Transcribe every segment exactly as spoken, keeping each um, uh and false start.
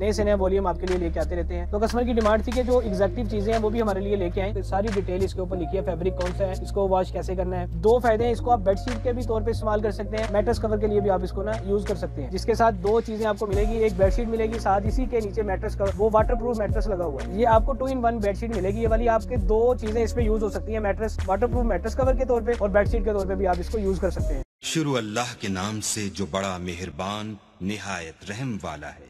नए से नया वॉल्यूम आपके लिए लेके आते रहते हैं। तो कस्टमर की डिमांड थी कि जो एग्जैक्टिव चीजें हैं वो भी हमारे लिए लेके आए। तो सारी डिटेल इसके ऊपर लिखी है, फैब्रिक कौन सा है, इसको वॉश कैसे करना है। दो फायदे हैं, इसको आप बेडशीट के भी तौर पे इस्तेमाल कर सकते हैं, मैट्रेस कवर के लिए भी आप इसको ना यूज कर सकते हैं। जिसके साथ दो चीजें आपको मिलेगी, एक बेडशीट मिलेगी, साथ इसी के नीचे मैट्रेस कवर, वो वाटर प्रूफ मैट्रेस लगा हुआ है। ये आपको टू इन वन बेडशीट मिलेगी। ये वाली आपके दो चीजें इसमें यूज हो सकती है, mattress waterproof mattress cover के तौर पर और बेडशीट के तौर पर भी आप इसको यूज कर सकते हैं। शुरू अल्लाह के नाम से जो बड़ा मेहरबान निहायत रहम वाला है।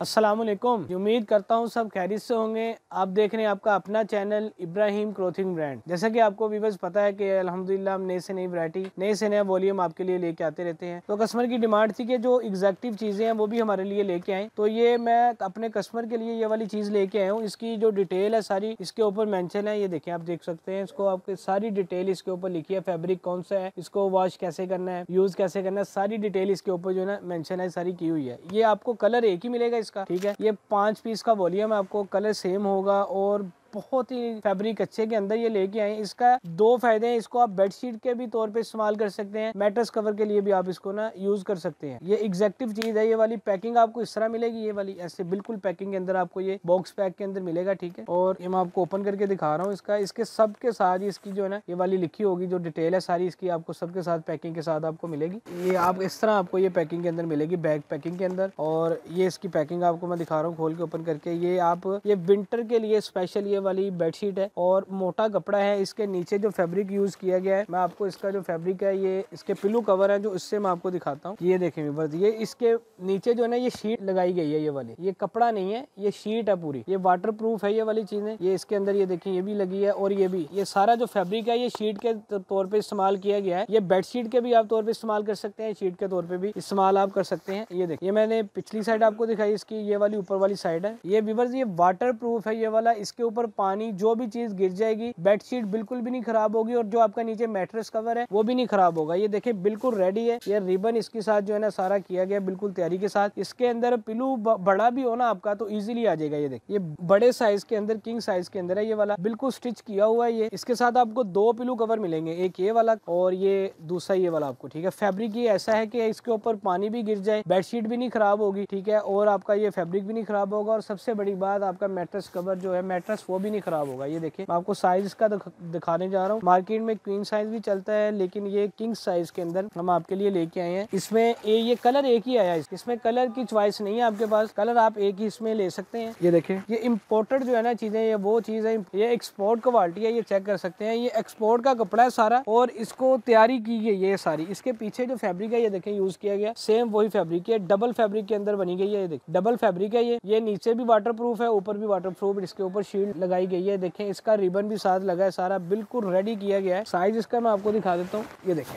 अस्सलामुअलैकुम, उम्मीद करता हूँ सब खैरियत से होंगे। आप देख रहे हैं आपका अपना चैनल इब्राहिम क्लोथिंग ब्रांड। जैसा कि आपको व्यूअर्स पता है कि अल्हम्दुलिल्लाह हम नए से नई वैरायटी, नए से नया वॉल्यूम आपके लिए लेके आते रहते हैं। तो कस्टमर की डिमांड थी कि जो एग्जैक्टिव चीज़ें हैं वो भी हमारे लिए लेके आएँ। तो ये मैं अपने कस्टमर के लिए ये वाली चीज़ लेके आया हूँ। इसकी जो डिटेल है सारी इसके ऊपर मैंशन है, ये देखें, आप देख सकते हैं इसको, आपकी सारी डिटेल इसके ऊपर लिखी है, फैब्रिक कौन सा है, इसको वॉश कैसे करना है, यूज़ कैसे करना है, सारी डिटेल इसके ऊपर जो है ना मैंशन है, सारी की हुई है। ये आपको कलर एक ही मिलेगा इसका, ठीक है। ये पांच पीस का वॉल्यूम है, आपको कलर सेम होगा और बहुत ही फैब्रिक अच्छे के अंदर ये लेके आए। इसका दो फायदे हैं, इसको आप बेडशीट के भी तौर पे इस्तेमाल कर सकते हैं, मैट्रेस कवर के लिए भी आप इसको ना यूज कर सकते हैं। ये एग्जैक्टिव चीज है। ये वाली पैकिंग आपको इस तरह मिलेगी, ये वाली ऐसे बिल्कुल पैकिंग के अंदर आपको ये बॉक्स पैक के अंदर मिलेगा, ठीक है। और ये मैं आपको ओपन करके दिखा रहा हूँ इसका, इसके सब के साथ इसकी जो है ना ये वाली लिखी होगी, जो डिटेल है सारी इसकी आपको सबके साथ पैकिंग के साथ आपको मिलेगी। ये आप इस तरह आपको ये पैकिंग के अंदर मिलेगी, बैग पैकिंग के अंदर। और ये इसकी पैकिंग आपको मैं दिखा रहा हूँ खोल के ओपन करके। ये आप ये विंटर के लिए स्पेशल ये वाली बेडशीट है और मोटा कपड़ा है। इसके नीचे जो फैब्रिक यूज किया गया है, मैं आपको इसका जो फैब्रिक है ये इसके पिलो कवर है, जो इससे मैं आपको दिखाता हूँ। ये देखें व्यूअर्स, ये इसके नीचे जो है ना ये शीट लगाई गई है, ये वाली, ये कपड़ा नहीं है, ये शीट है पूरी, ये वाटर प्रूफ है ये वाली चीजें। ये इसके अंदर ये देखें ये भी लगी है और ये भी, ये सारा जो फैब्रिक है ये शीट के तौर पर इस्तेमाल किया गया है। ये बेडशीट के भी आप तौर पर इस्तेमाल कर सकते हैं, शीट के तौर पर भी इस्तेमाल आप कर सकते हैं। ये देखिए, मैंने पिछली साइड आपको दिखाई इसकी, ये वाली ऊपर वाली साइड है। ये व्यूअर्स ये वाटर प्रूफ है ये वाला, इसके ऊपर पानी जो भी चीज गिर जाएगी बेडशीट बिल्कुल भी नहीं खराब होगी और जो आपका नीचे मैट्रेस कवर है वो भी नहीं खराब होगा। ये देखिए बिल्कुल रेडी है। ये रिबन इसके साथ जो है ना सारा किया गया बिल्कुल तैयारी के साथ। इसके अंदर पिलू बड़ा भी हो ना आपका तो इजीली आ जाएगा। ये देखिए ये बड़े साइज के अंदर, किंग साइज के अंदर है ये वाला, बिल्कुल स्टिच किया हुआ है। ये इसके साथ आपको दो पिलू कवर मिलेंगे, एक ये वाला और ये दूसरा ये वाला आपको, ठीक है। फैब्रिक ये ऐसा है कि इसके ऊपर पानी भी गिर जाए बेडशीट भी नहीं खराब होगी, ठीक है, और आपका ये फैब्रिक भी नहीं खराब होगा और सबसे बड़ी बात आपका मैट्रेस कवर जो है मैट्रेस वो भी नहीं खराब होगा। ये देखिए मैं आपको साइज इसका दिखाने जा रहा हूँ। मार्केट में क्वीन साइज भी चलता है लेकिन ये किंग साइज के अंदर हम आपके लिए लेके आए हैं। इसमें ये कलर एक ही आया है, इसमें कलर की चॉइस नहीं है आपके पास, कलर आप एक ही इसमें ले सकते हैं। ये देखिए ये इम्पोर्टेड जो है ना चीजें, ये वो चीज है, ये एक्सपोर्ट क्वालिटी है, ये चेक कर सकते हैं। ये एक्सपोर्ट का कपड़ा है सारा और इसको तैयारी की गई है ये सारी। इसके पीछे जो फैब्रिक है ये देखें यूज किया गया, सेम वही फैब्रिक है, डबल फैब्रिक के अंदर बनी गई है। ये देखिए डबल फैब्रिक है ये, ये नीचे भी वाटर प्रूफ है ऊपर भी वाटर प्रूफ, इसके ऊपर शील्ड लगाई गई है। देखें इसका रिबन भी साथ लगा है, सारा बिल्कुल रेडी किया गया है। साइज इसका मैं आपको दिखा देता हूँ, ये देखें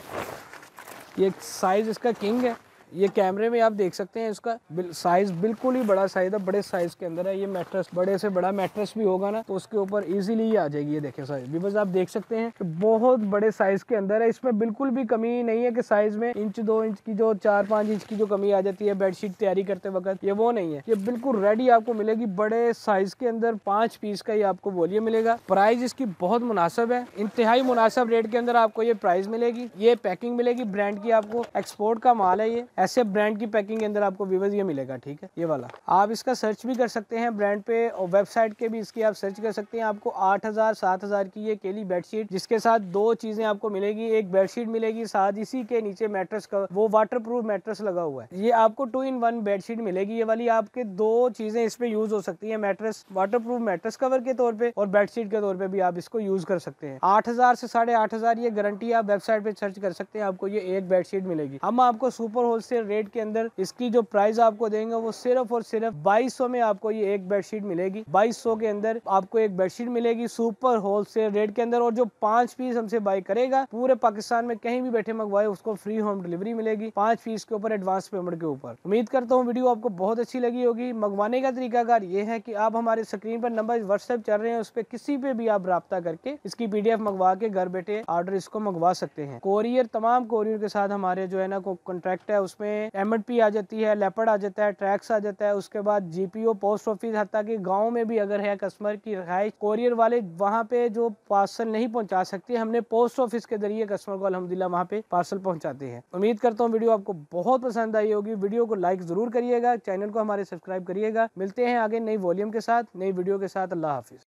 ये साइज इसका किंग है, ये कैमरे में आप देख सकते हैं इसका साइज बिल्कुल ही बड़ा साइज है, बड़े साइज के अंदर है। ये मैट्रेस बड़े से बड़ा मैट्रेस भी होगा ना तो उसके ऊपर इजीली आ जाएगी। ये देखें साइज बिकॉज आप देख सकते हैं कि बहुत बड़े साइज के अंदर है, इसमें बिल्कुल भी कमी नहीं है कि साइज में इंच दो इंच की जो चार पाँच इंच की जो कमी आ जाती है बेडशीट तैयारी करते वक्त, ये वो नहीं है। ये बिल्कुल रेडी आपको मिलेगी बड़े साइज के अंदर, पाँच पीस का ये आपको वॉल्यूम मिलेगा। प्राइस इसकी बहुत मुनासिब है, इंतहाई मुनासिब रेट के अंदर आपको ये प्राइस मिलेगी। ये पैकिंग मिलेगी ब्रांड की, आपको एक्सपोर्ट का माल है ये, ऐसे ब्रांड की पैकिंग के अंदर आपको व्यूअर्स ये मिलेगा, ठीक है। ये वाला आप इसका सर्च भी कर सकते हैं ब्रांड पे और वेबसाइट के भी इसकी आप सर्च कर सकते हैं। आपको आठ हजार सात हजार की ये केली बेडशीट जिसके साथ दो चीजें आपको मिलेगी, एक बेडशीट मिलेगी साथ इसी के नीचे मैट्रेस का वो वाटर प्रूफ मैट्रेस लगा हुआ है। ये आपको टू इन वन बेडशीट मिलेगी। ये वाली आपके दो चीजें इसमें यूज हो सकती है, mattress waterproof mattress cover के तौर पर और बेडशीट के तौर पर भी आप इसको यूज कर सकते हैं। आठ हजार से साढ़े आठ हजार ये गारंटी, आप वेबसाइट पे सर्च कर सकते हैं, आपको ये एक बेडशीट मिलेगी। हम आपको सुपर होलसेल रेट के अंदर इसकी जो प्राइस आपको देंगे वो सिर्फ और सिर्फ बाईस सौ में आपको ये एक बेडशीट मिलेगी। बाईस सौ के अंदर आपको एक बेडशीट मिलेगी सुपर होलसेल रेट के अंदर। और जो पांच पीस हमसे बाय करेगा पूरे पाकिस्तान में कहीं भी बैठे मंगवाए उसको फ्री होम डिलीवरी मिलेगी, पांच पीस के ऊपर एडवांस पेमेंट के ऊपर। उम्मीद करता हूँ वीडियो आपको बहुत अच्छी लगी होगी। मंगवाने का तरीकाकार ये है कि आप हमारे स्क्रीन पर नंबर व्हाट्सएप चल रहे हैं, उस पर किसी पे भी आप रब्ता करके इसकी पीडीएफ मंगवा के घर बैठे ऑर्डर इसको मंगवा सकते हैं। कोरियर, तमाम कोरियर के साथ हमारे जो है ना को कॉन्ट्रैक्ट है, उस इसमें एमएडपी आ जाती है, लेपर्ड आ जाता है, ट्रैक्स आ जाता है, उसके बाद जीपीओ पोस्ट ऑफिस, हत्या कि गाँव में भी अगर है कस्टमर की रहाइश, कोरियर वाले वहाँ पे जो पार्सल नहीं पहुँचा सकते, हमने पोस्ट ऑफिस के जरिए कस्टमर को अल्हम्दुलिल्लाह वहाँ पे पार्सल पहुँचाते हैं। उम्मीद करता हूँ वीडियो आपको बहुत पसंद आई होगी। वीडियो को लाइक जरूर करिएगा, चैनल को हमारे सब्सक्राइब करिएगा। मिलते हैं आगे नई वॉल्यूम के साथ, नई वीडियो के साथ। अल्लाह हाफिज़।